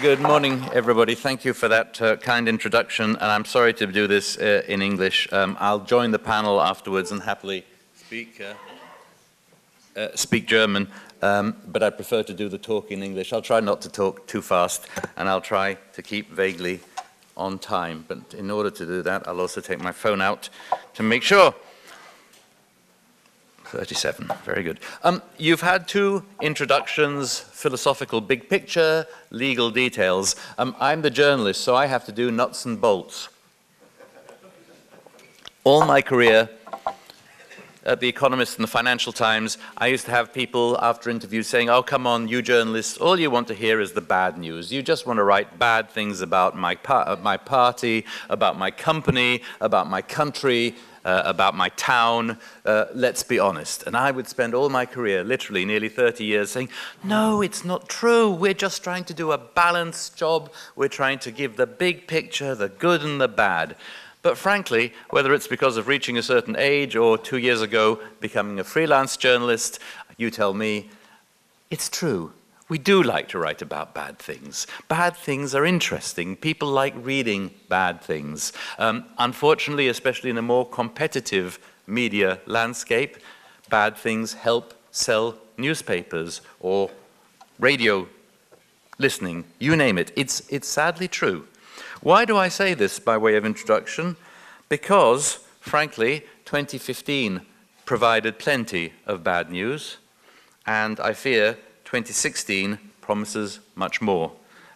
Good morning, everybody. Thank you for that kind introduction, and I'm sorry to do this in English. I'll join the panel afterwards and happily speak, speak German, but I prefer to do the talk in English. I'll try not to talk too fast, and I'll try to keep vaguely on time. But in order to do that, I'll also take my phone out to make sure. 37, very good. You've had two introductions, philosophical big picture, legal details. I'm the journalist, so I have to do nuts and bolts. All my career at The Economist and the Financial Times, I used to have people after interviews saying, oh, come on, you journalists, all you want to hear is the bad news. You just want to write bad things about my party, about my company, about my country, about my town, let's be honest. And I would spend all my career, literally nearly 30 years, saying, no, it's not true. We're just trying to do a balanced job. We're trying to give the big picture, the good and the bad. But frankly, whether it's because of reaching a certain age or 2 years ago becoming a freelance journalist, you tell me, it's true. We do like to write about bad things. Bad things are interesting. People like reading bad things. Unfortunately, especially in a more competitive media landscape, bad things help sell newspapers or radio listening, you name it. It's sadly true. Why do I say this by way of introduction? Because, frankly, 2015 provided plenty of bad news, and I fear 2016 promises much more.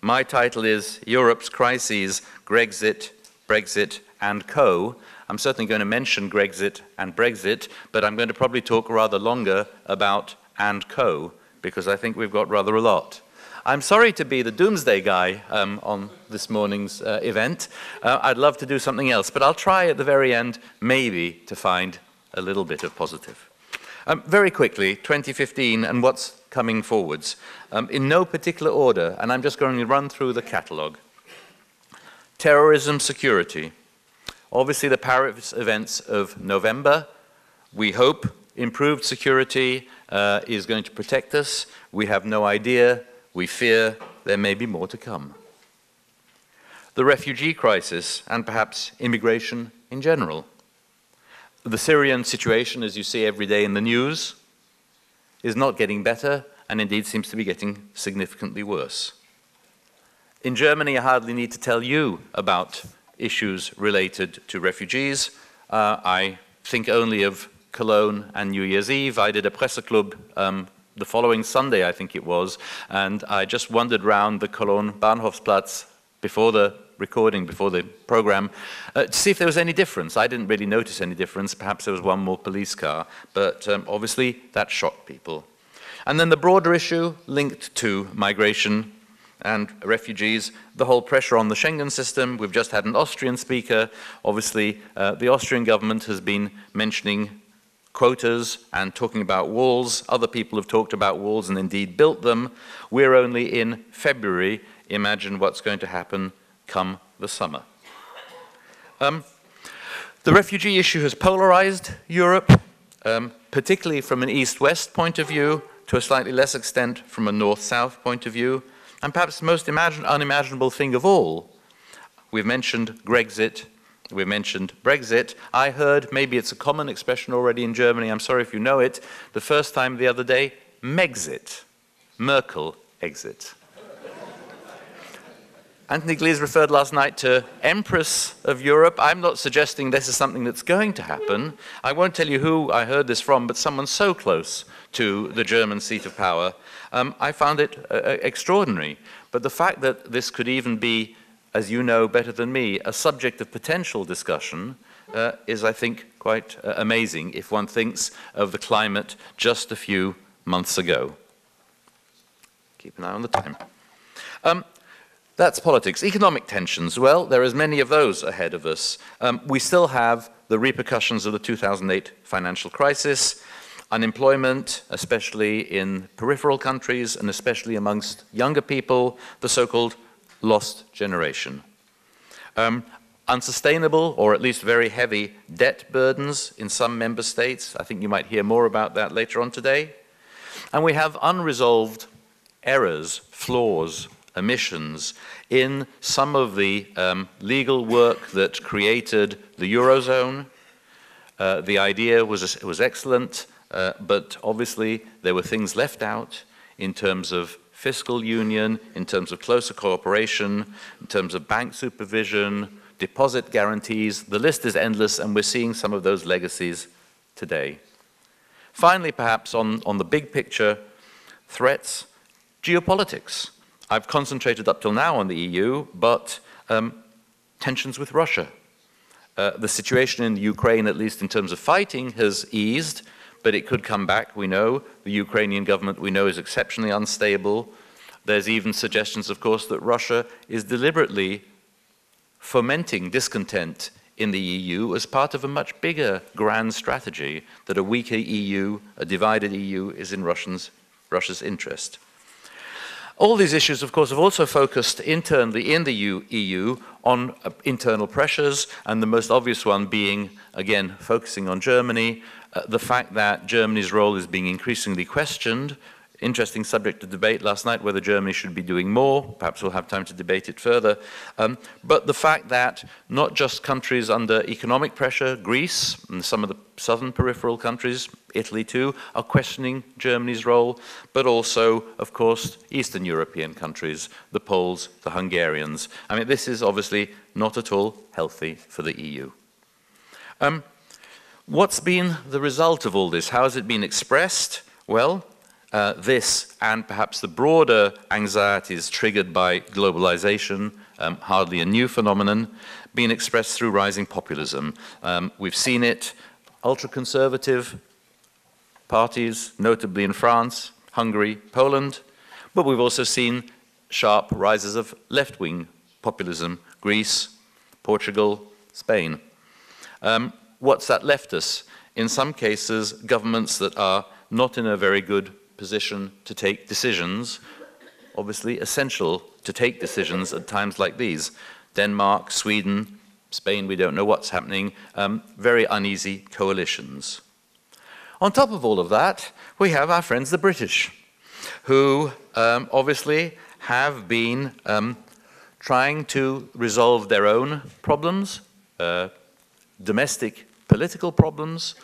My title is Europe's Crises, Grexit, Brexit and Co. I'm certainly going to mention Grexit and Brexit, but I'm going to probably talk rather longer about and co, because I think we've got rather a lot. I'm sorry to be the doomsday guy on this morning's event. I'd love to do something else, but I'll try at the very end maybe to find a little bit of positive. Very quickly, 2015 and what's coming forwards, in no particular order, and I'm just going to run through the catalogue. Terrorism, security. Obviously the Paris events of November, we hope improved security is going to protect us. We have no idea, we fear there may be more to come. The refugee crisis and perhaps immigration in general. The Syrian situation, as you see every day in the news, is not getting better and indeed seems to be getting significantly worse. In Germany, I hardly need to tell you about issues related to refugees. I think only of Cologne and New Year's Eve. I did a Presseclub the following Sunday, I think it was, and I just wandered round the Cologne Bahnhofsplatz before the recording, before the program, to see if there was any difference. I didn't really notice any difference. Perhaps there was one more police car, but obviously that shocked people. And then the broader issue linked to migration and refugees, the whole pressure on the Schengen system. We've just had an Austrian speaker. Obviously, the Austrian government has been mentioning quotas and talking about walls. Other people have talked about walls and indeed built them. We're only in February. Imagine what's going to happen come the summer. The refugee issue has polarized Europe, particularly from an East-West point of view, to a slightly less extent from a North-South point of view, and perhaps the most unimaginable thing of all. We've mentioned Grexit, we've mentioned Brexit. I heard, maybe it's a common expression already in Germany, I'm sorry if you know it, the first time the other day, Mexit, Merkel exit. Anthony Glees referred last night to Empress of Europe. I'm not suggesting this is something that's going to happen. I won't tell you who I heard this from, but someone so close to the German seat of power. I found it extraordinary. But the fact that this could even be, as you know better than me, a subject of potential discussion is, I think, quite amazing if one thinks of the climate just a few months ago. Keep an eye on the time. That's politics. Economic tensions, well, there are as many of those ahead of us. We still have the repercussions of the 2008 financial crisis, unemployment, especially in peripheral countries and especially amongst younger people, the so-called lost generation. Unsustainable, or at least very heavy, debt burdens in some member states. I think you might hear more about that later on today. And we have unresolved errors, flaws, emissions in some of the legal work that created the Eurozone. The idea was excellent, but obviously there were things left out in terms of fiscal union, in terms of closer cooperation, in terms of bank supervision, deposit guarantees. The list is endless, and we're seeing some of those legacies today. Finally, perhaps on the big picture, threats, geopolitics. I've concentrated up till now on the EU, but tensions with Russia. The situation in Ukraine, at least in terms of fighting, has eased, but it could come back, we know. The Ukrainian government, we know, is exceptionally unstable. There's even suggestions, of course, that Russia is deliberately fomenting discontent in the EU as part of a much bigger grand strategy that a weaker EU, a divided EU, is in Russia's interest. All these issues, of course, have also focused internally in the EU on internal pressures, and the most obvious one being, again, focusing on Germany, the fact that Germany's role is being increasingly questioned. Interesting subject of debate last night, whether Germany should be doing more. Perhaps we'll have time to debate it further. But the fact that not just countries under economic pressure, Greece and some of the southern peripheral countries, Italy too, are questioning Germany's role, but also, of course, Eastern European countries, the Poles, the Hungarians. I mean, this is obviously not at all healthy for the EU. What's been the result of all this? How has it been expressed? Well, this and perhaps the broader anxieties triggered by globalization, hardly a new phenomenon, being expressed through rising populism. We've seen it. Ultra-conservative parties, notably in France, Hungary, Poland, but we've also seen sharp rises of left-wing populism, Greece, Portugal, Spain. What's that left us? In some cases, governments that are not in a very good position to take decisions, obviously essential to take decisions at times like these. Denmark, Sweden, Spain, we don't know what's happening, very uneasy coalitions. On top of all of that, we have our friends the British, who obviously have been trying to resolve their own problems, domestic political problems,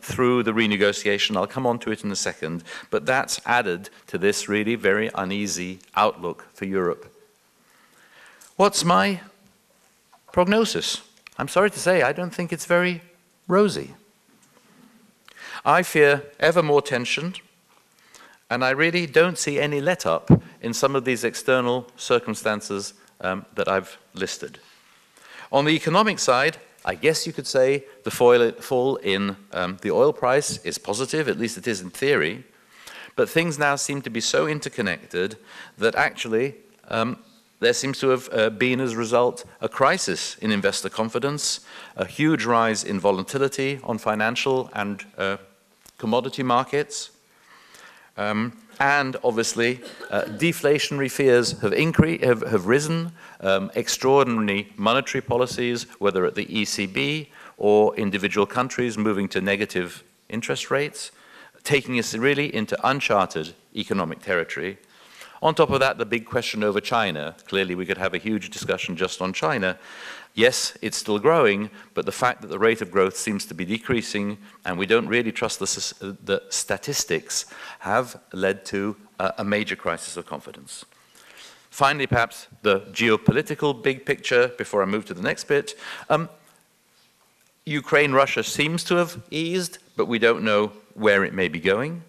through the renegotiation. I'll come on to it in a second, but that's added to this really very uneasy outlook for Europe. What's my prognosis? I'm sorry to say, I don't think it's very rosy. I fear ever more tension, and I really don't see any let-up in some of these external circumstances that I've listed. On the economic side, I guess you could say the fall in the oil price is positive, at least it is in theory, but things now seem to be so interconnected that actually there seems to have been, as a result, a crisis in investor confidence, a huge rise in volatility on financial and commodity markets, and obviously deflationary fears have risen, extraordinary monetary policies, whether at the ECB or individual countries moving to negative interest rates, taking us really into uncharted economic territory. On top of that, the big question over China. Clearly, we could have a huge discussion just on China. Yes, it's still growing, but the fact that the rate of growth seems to be decreasing and we don't really trust the statistics have led to a major crisis of confidence. Finally, perhaps the geopolitical big picture, before I move to the next bit. Ukraine-Russia seems to have eased, but we don't know where it may be going.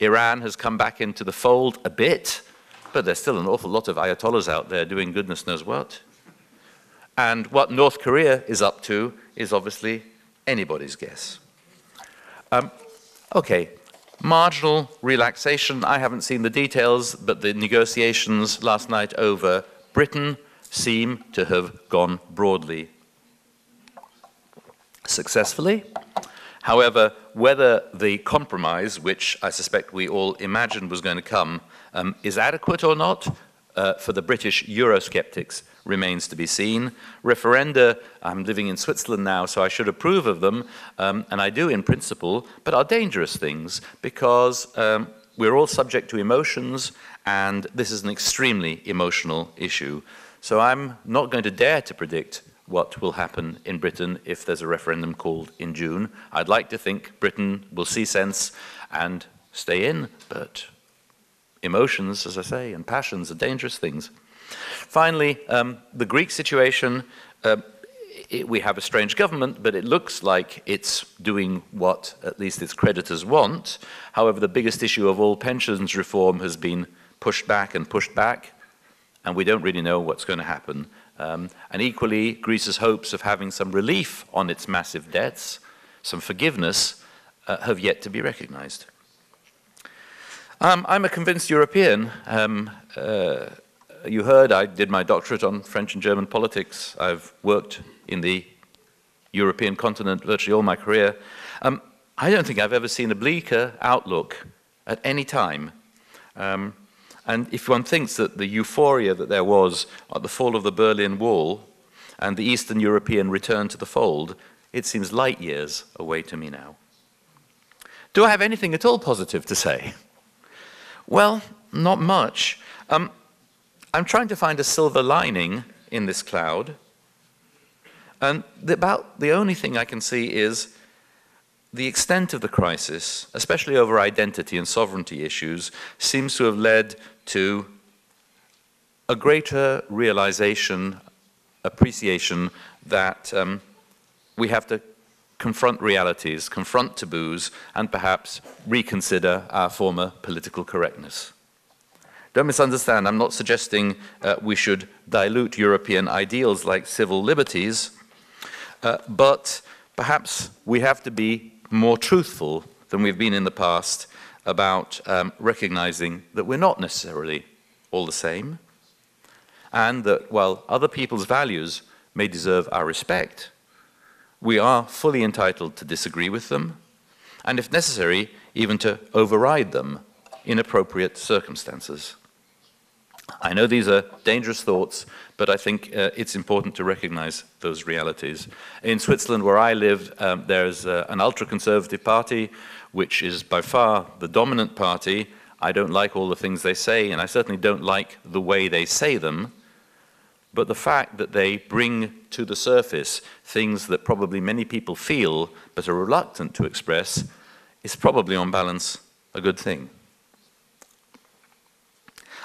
Iran has come back into the fold a bit, but there's still an awful lot of ayatollahs out there doing goodness knows what. And what North Korea is up to is obviously anybody's guess. Okay, marginal relaxation. I haven't seen the details, but the negotiations last night over Britain seem to have gone broadly successfully. However, whether the compromise, which I suspect we all imagined was going to come, is adequate or not, for the British Eurosceptics remains to be seen. Referenda, I'm living in Switzerland now, so I should approve of them, and I do in principle, but are dangerous things because we're all subject to emotions, and this is an extremely emotional issue. So I'm not going to dare to predict what will happen in Britain if there's a referendum called in June. I'd like to think Britain will see sense and stay in, but emotions, as I say, and passions are dangerous things. Finally, the Greek situation. We have a strange government, but it looks like it's doing what at least its creditors want. However, the biggest issue of all, pensions reform, has been pushed back, and we don't really know what's going to happen. And equally, Greece's hopes of having some relief on its massive debts, some forgiveness, have yet to be recognized. I'm a convinced European. You heard I did my doctorate on French and German politics. I've worked in the European continent virtually all my career. I don't think I've ever seen a bleaker outlook at any time. And if one thinks that the euphoria that there was at the fall of the Berlin Wall and the Eastern European return to the fold, it seems light years away to me now. Do I have anything at all positive to say? Well, not much. I'm trying to find a silver lining in this cloud. And about the only thing I can see is the extent of the crisis, especially over identity and sovereignty issues, seems to have led to a greater realization, appreciation that we have to confront realities, confront taboos, and perhaps reconsider our former political correctness. Don't misunderstand, I'm not suggesting we should dilute European ideals like civil liberties, but perhaps we have to be more truthful than we've been in the past about recognizing that we're not necessarily all the same, and that while other people's values may deserve our respect, we are fully entitled to disagree with them, and if necessary, even to override them in appropriate circumstances. I know these are dangerous thoughts, but I think it's important to recognize those realities. In Switzerland, where I live, there's an ultra-conservative party, which is by far the dominant party. I don't like all the things they say, and I certainly don't like the way they say them, but the fact that they bring to the surface things that probably many people feel but are reluctant to express is probably, on balance, a good thing.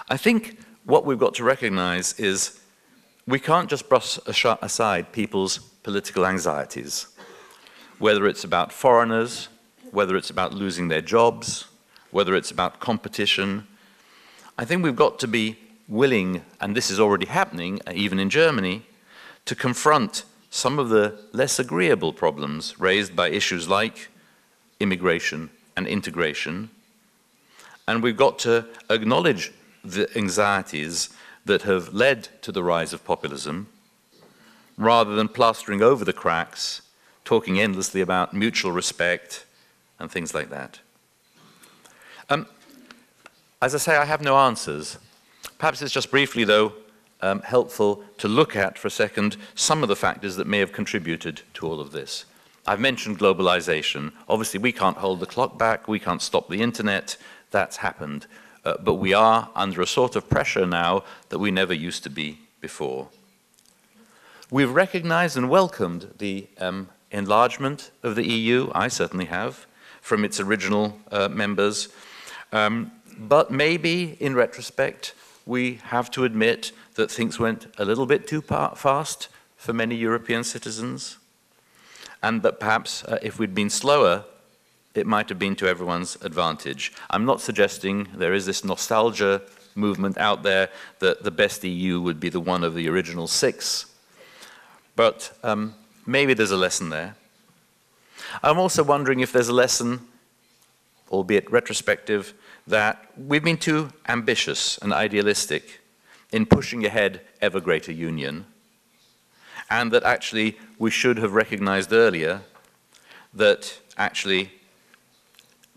I think what we've got to recognize is we can't just brush aside people's political anxieties, whether it's about foreigners, whether it's about losing their jobs, whether it's about competition. I think we've got to be willing, and this is already happening, even in Germany, to confront some of the less agreeable problems raised by issues like immigration and integration. And we've got to acknowledge the anxieties that have led to the rise of populism, rather than plastering over the cracks, talking endlessly about mutual respect and things like that. As I say, I have no answers. Perhaps it's just briefly, though, helpful to look at for a second some of the factors that may have contributed to all of this. I've mentioned globalization. Obviously, we can't hold the clock back. We can't stop the internet. That's happened. But we are under a sort of pressure now that we never used to be before. We've recognized and welcomed the enlargement of the EU, I certainly have, from its original members. But maybe, in retrospect, we have to admit that things went a little bit too fast for many European citizens, and that perhaps if we'd been slower, it might have been to everyone's advantage. I'm not suggesting there is this nostalgia movement out there that the best EU would be the one of the original six, but maybe there's a lesson there. I'm also wondering if there's a lesson, albeit retrospective, that we've been too ambitious and idealistic in pushing ahead ever greater union, and that actually we should have recognized earlier that actually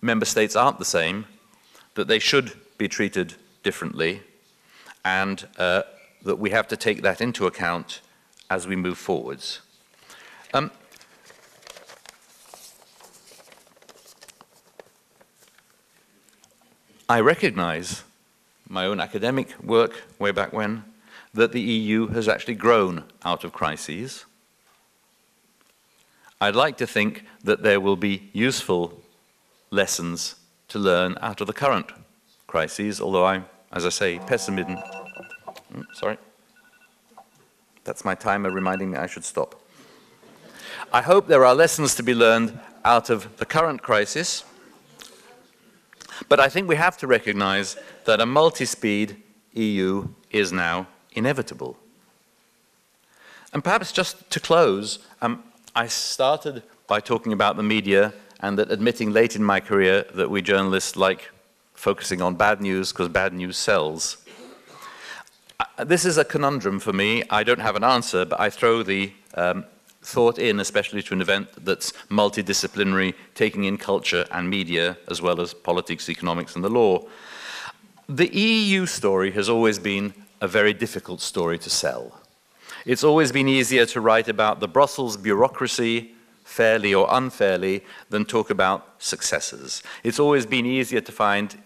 member states aren't the same, that they should be treated differently, and that we have to take that into account as we move forwards. I recognize my own academic work way back when, that the EU has actually grown out of crises. I'd like to think that there will be useful lessons to learn out of the current crises, although I'm, as I say, pessimism. Sorry. That's my timer reminding me I should stop. I hope there are lessons to be learned out of the current crisis, but I think we have to recognize that a multi-speed EU is now inevitable. And perhaps just to close, I started by talking about the media and that admitting late in my career that we journalists like focusing on bad news because bad news sells. This is a conundrum for me. I don't have an answer, but I throw the thought in, especially to an event that's multidisciplinary, taking in culture and media, as well as politics, economics, and the law. The EU story has always been a very difficult story to sell. It's always been easier to write about the Brussels bureaucracy, fairly or unfairly, than talk about successes. It's always been easier to find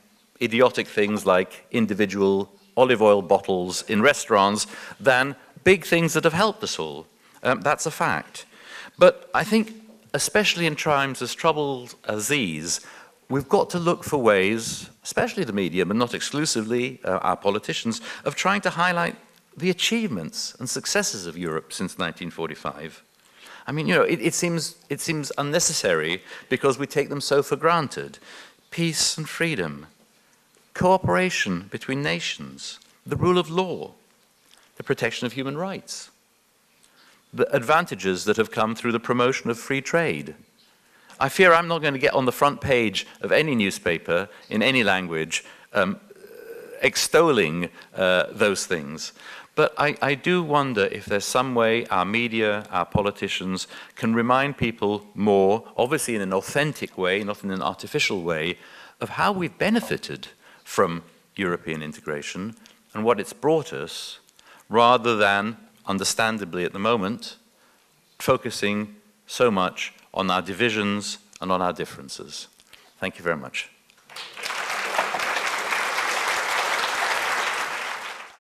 idiotic things like individual olive oil bottles in restaurants than big things that have helped us all. That's a fact. But I think, especially in times as troubled as these, we've got to look for ways, especially the media, but not exclusively our politicians, of trying to highlight the achievements and successes of Europe since 1945. I mean, you know, it seems unnecessary because we take them so for granted. Peace and freedom, cooperation between nations, the rule of law, the protection of human rights, the advantages that have come through the promotion of free trade. I fear I'm not going to get on the front page of any newspaper in any language extolling those things. But I do wonder if there's some way our media, our politicians, can remind people more, obviously in an authentic way, not in an artificial way, of how we've benefited from European integration and what it's brought us, rather than, understandably at the moment, focusing so much on our divisions and on our differences. Thank you very much.